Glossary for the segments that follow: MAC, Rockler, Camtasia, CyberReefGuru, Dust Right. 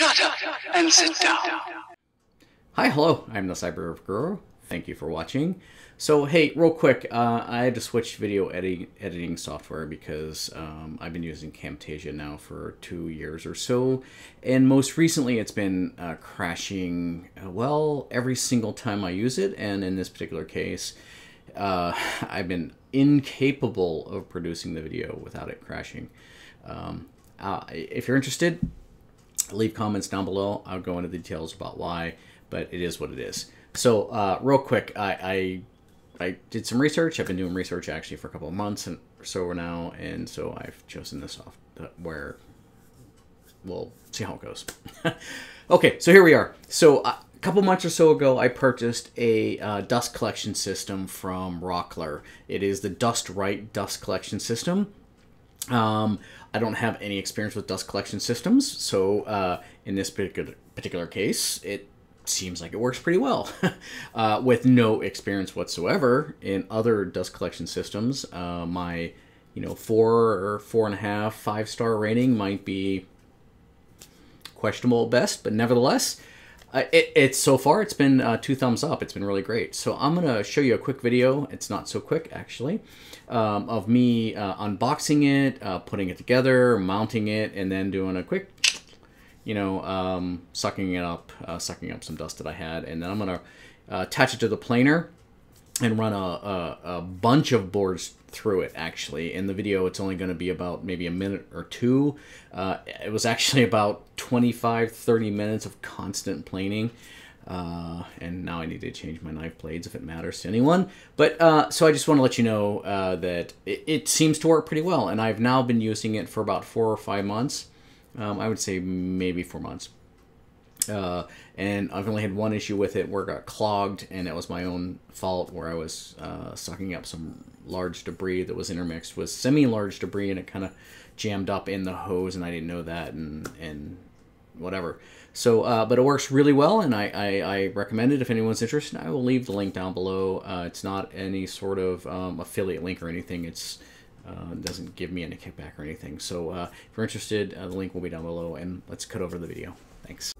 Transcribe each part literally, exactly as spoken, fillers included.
Shut up and sit down. Hi, hello, I'm the CyberReefGuru. Thank you for watching. So hey, real quick, uh, I had to switch video edi editing software because um, I've been using Camtasia now for two years or so. And most recently it's been uh, crashing, well, every single time I use it. And in this particular case, uh, I've been incapable of producing the video without it crashing. Um, uh, if you're interested, leave comments down below. I'll go into details about why, but it is what it is. So uh, real quick, I, I I did some research. I've been doing research actually for a couple of months and or so now, and so I've chosen this off where we'll see how it goes. Okay, so here we are. So a couple months or so ago, I purchased a uh, dust collection system from Rockler. It is the Dust Right dust collection system. Um, I don't have any experience with dust collection systems, so uh, in this particular particular case, it seems like it works pretty well. Uh, with no experience whatsoever in other dust collection systems, uh, my you know four or four and a half five star rating might be questionable at best, but nevertheless, uh, it, it's so far it's been uh, two thumbs up. It's been really great. So I'm gonna show you a quick video. It's not so quick actually, um, of me uh, unboxing it, uh, putting it together, mounting it, and then doing a quick, you know, um, sucking it up, uh, sucking up some dust that I had. And then I'm going to uh, attach it to the planer and run a, a, a bunch of boards through it, actually. In the video, it's only going to be about maybe a minute or two. Uh, it was actually about twenty-five, thirty minutes of constant planing. Uh, and now I need to change my knife blades if it matters to anyone. But uh, so I just want to let you know uh, that it, it seems to work pretty well. And I've now been using it for about four or five months. Um, I would say maybe four months. Uh, and I've only had one issue with it where it got clogged, and it was my own fault where I was uh, sucking up some large debris that was intermixed with semi-large debris, and it kind of jammed up in the hose, and I didn't know that, and, and whatever. So, uh, but it works really well, and I, I, I recommend it if anyone's interested. I will leave the link down below. Uh, it's not any sort of um, affiliate link or anything. It's Uh, doesn't give me any kickback or anything. So uh, if you're interested, uh, the link will be down below, and let's cut over to the video. Thanks.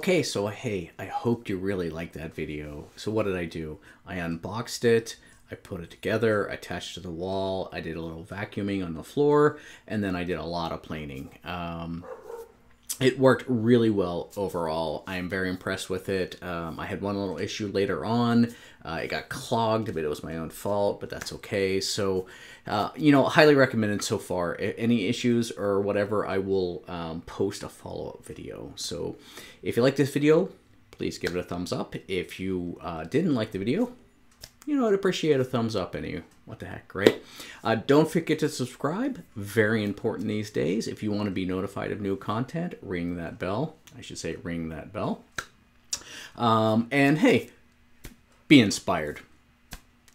Okay, so hey, I hoped you really liked that video. So what did I do? I unboxed it, I put it together, attached to the wall, I did a little vacuuming on the floor, and then I did a lot of planing. Um, it worked really well overall. I am very impressed with it. Um, I had one little issue later on. Uh, it got clogged, but it was my own fault, but that's okay. So, uh, you know, highly recommended so far. If any issues or whatever, I will um, post a follow-up video. So if you like this video, please give it a thumbs up. If you uh, didn't like the video, you know, I'd appreciate a thumbs up anyway. What the heck, right? Uh, don't forget to subscribe. Very important these days. If you want to be notified of new content, ring that bell. I should say ring that bell. Um, and hey, be inspired.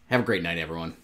Have a great night, everyone.